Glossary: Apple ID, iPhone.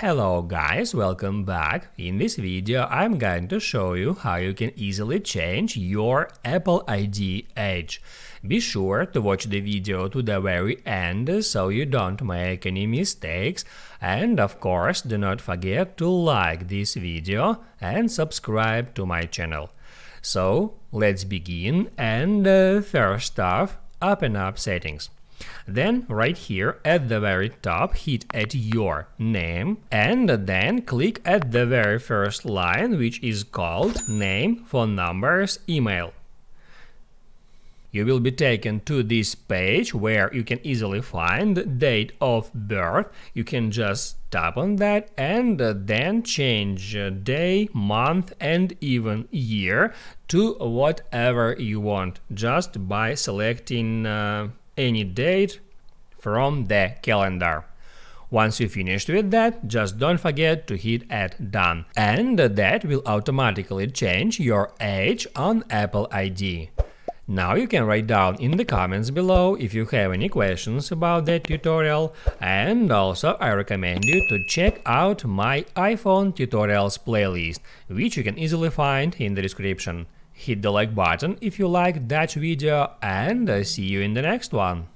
Hello guys, welcome back. In this video I'm going to show you how you can easily change your Apple ID age. Be sure to watch the video to the very end so you don't make any mistakes, and of course do not forget to like this video and subscribe to my channel. So let's begin, and first off, open up Settings. Then right here at the very top hit at your name, and then click at the very first line, which is called Name, Phone Numbers, Email. You will be taken to this page where you can easily find Date of Birth. You can just tap on that and then change day, month and even year to whatever you want, just by selecting any date from the calendar. Once you finished with that, just don't forget to hit at Done, and that will automatically change your age on Apple ID. Now you can write down in the comments below if you have any questions about that tutorial, and also I recommend you to check out my iPhone tutorials playlist, which you can easily find in the description. Hit the like button if you liked that video, and see you in the next one.